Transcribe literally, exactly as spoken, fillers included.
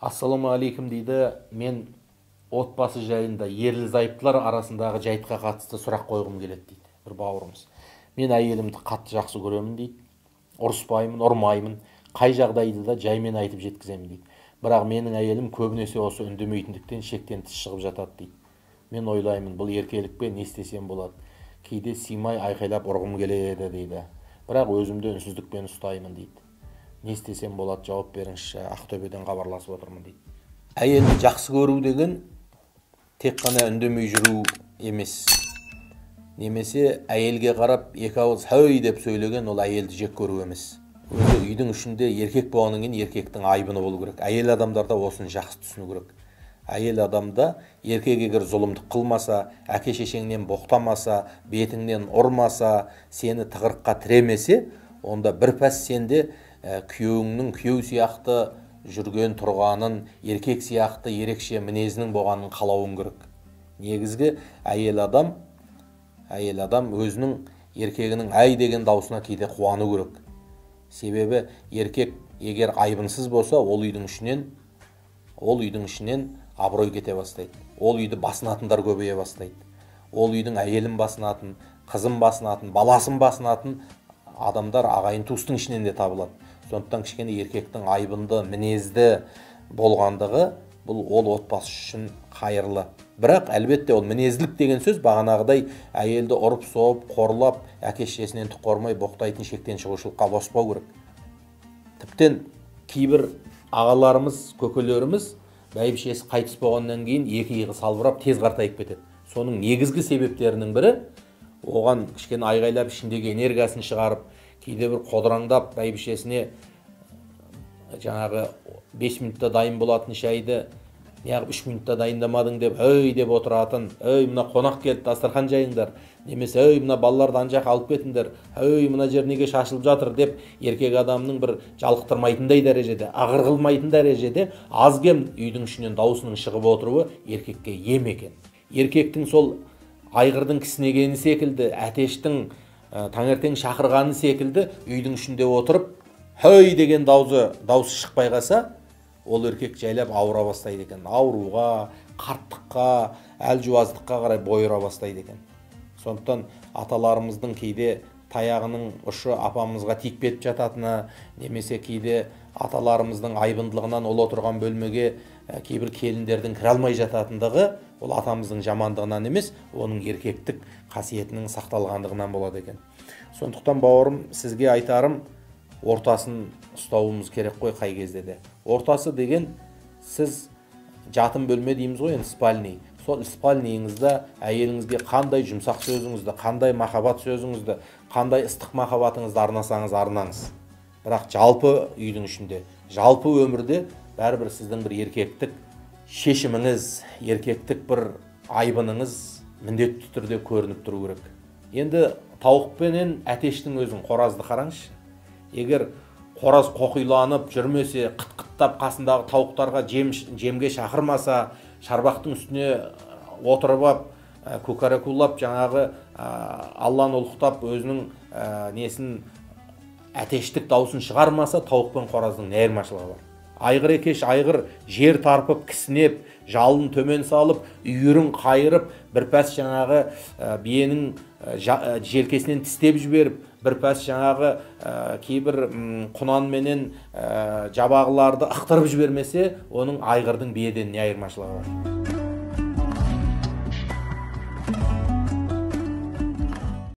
Assalamu alaikum deydi, men отбасы жайында, ерлі зайыптылар арасындағы жайтқа қатысты сұрақ қойғым келеді дейді. Бір бауырымыз. Мен әйелімді қатты жақсы көремін дейді. Ұрыспаймын, ұрмаймын. Қай жағдайды да жаймен айтып жеткіземін дейді. Бірақ менің әйелім көбінесе осы үндемейтіндіктен шектен тыс шығып жатады дейді. Мен ойлаймын, бұл еркелікпе не істесем болады. Кейде сыймай айқайлап ұрғым келеді дейді. Бірақ өзімді үнсіздікпен ұстаймын дейді. Не істесем болады, жауап беріңізші. Ақтөбеден хабарласып отырмын дейді. Әйелді жақсы көру деген тек қана үндемей жүру емес. Немесе әйелге қарап екі ауыз «хәй» деп сөйлеген ол әйелді жек көру емес. Өзі үйдің ішінде еркек болғаннан кейін еркектің айбыны болу керек. Әйел адамдарда осын жақсы түсіну керек. Әйел адамда еркек егер зұлымдық қылмаса, әке шешеңнен боқтамаса, бетіңнен ұрмаса, сені тығырыққа тіремесе, онда бір пәс сенде күйеуіңнің күйеу сияқты жүрген тұрғанын, еркек сияқты ерекше мінезінің болғанын қалауын керек. Негізгі әйел адам, әйел адам өзінің еркегінің әй деген даусына кейде қуану керек. Себебі еркек егер айбынсыз болса, ол үйдің ішінен, ол үйдің ішінен абырой кете бастайды. Ол үйді басынатындар көбейе бастайды. Ол үйдің әйелін басынатын, қызын басынатын, баласын басынатын адамдар ағайын туыстың ішінен де табылады. Сондықтан кішкене еркектің айбынды, мінезді болғандығы бұл ол отбасы үшін қайырлы. Бірақ әлбетте ол мінезділік деген сөз бағанағыдай әйелді ұрып-соғып, қорлап, әке-шешесінен түк қормай боқтайтын шектен шығушылыққа баспау керек. Тіптен кейбір ағаларымыз, көкелеріміз бәйбішесі қайтыс болғаннан кейін екі иығы салбырап тез қартайып кетеді. Соның негізгі себептерінің бірі оған кішкене айғайлап ішіндегі энергиясын шығарып, кейде бір қодыраңдап бәйбішесіне жаңағы бес минутта дайын болатын шайды неғып үш минутта дайындамадың деп өй деп отыратын, өй мына қонақ келді дастархан жайыңдар, немесе өй мына балаларды ан жаққа алып кетіңдер, өй мына жер неге шашылып жатыр деп еркек адамның бір жалықтырмайтындай дәрежеде, ағырғылмайтын дәрежеде аз кем үйдің ішінен даусының шығып отыруы еркекке ем екен. Еркектің сол айғырдың кісінегені секілді, әтештің таңертең шақырғаны секілді үйдің ішінде отырып «Хей» деген даусы шықпай қалса, ол еркек жайлап ауыра бастайды екен. Ауруға, қарттыққа, әлжуаздыққа қарай бойыра бастайды екен. Сондықтан аталарымыздың кейде таяғының ұшы апамызға тиіп кетіп жататыны, немесе кейде аталарымыздың айбындылығынан ол отырған бөлмеге кейбір келіндердің кіре алмай жататындығы ол атамыздың жамандығынан емес, оның еркектік қасиетінің сақталғандығынан болады екен. Сондықтан бауырым, сізге айтарым, ортасын ұстауымыз керек қой қай кезде де. Ортасы деген сіз жатын бөлме дейміз ғой, спальный. Сол спальныйыңызда әйеліңізге қандай жұмсақ сөзіңізді, қандай махаббат сөзіңізді, қандай ыстық махаббатыңызды арнасаңыз арнаңыз. Бірақ жалпы үйдің ішінде, жалпы өмірде бәрібір сіздің бір еркектік шешіміңіз, еркектік бір айбыныңыз міндетті түрде көрініп тұру керек. Енді тауықпенен әтештің өзін, қоразды қараңызшы. Егер қораз қоқиланып жүрмесе, қытқыттап қасындағы тауықтарға жем, жемге шақырмаса, шарбақтың үстіне отырып ап, көкарекулап, жаңағы Алланы ұлықтап, өзінің ә, несін әтештік даусын шығармаса, тауықпен қораздың не айырмашылығы бар? Айғыр екеш айғыр жер тарпып, кісінеп, жалын төмен салып, үйірін қайырып, бір пәс жаңағы ә, биенің ә, желкесінен тістеп жіберіп, бір пәс жаңағы ә, кейбір құнанменен ә, жабағыларды ықтырып жібермесе, оның айғырдың биеден не айырмашылығы бар?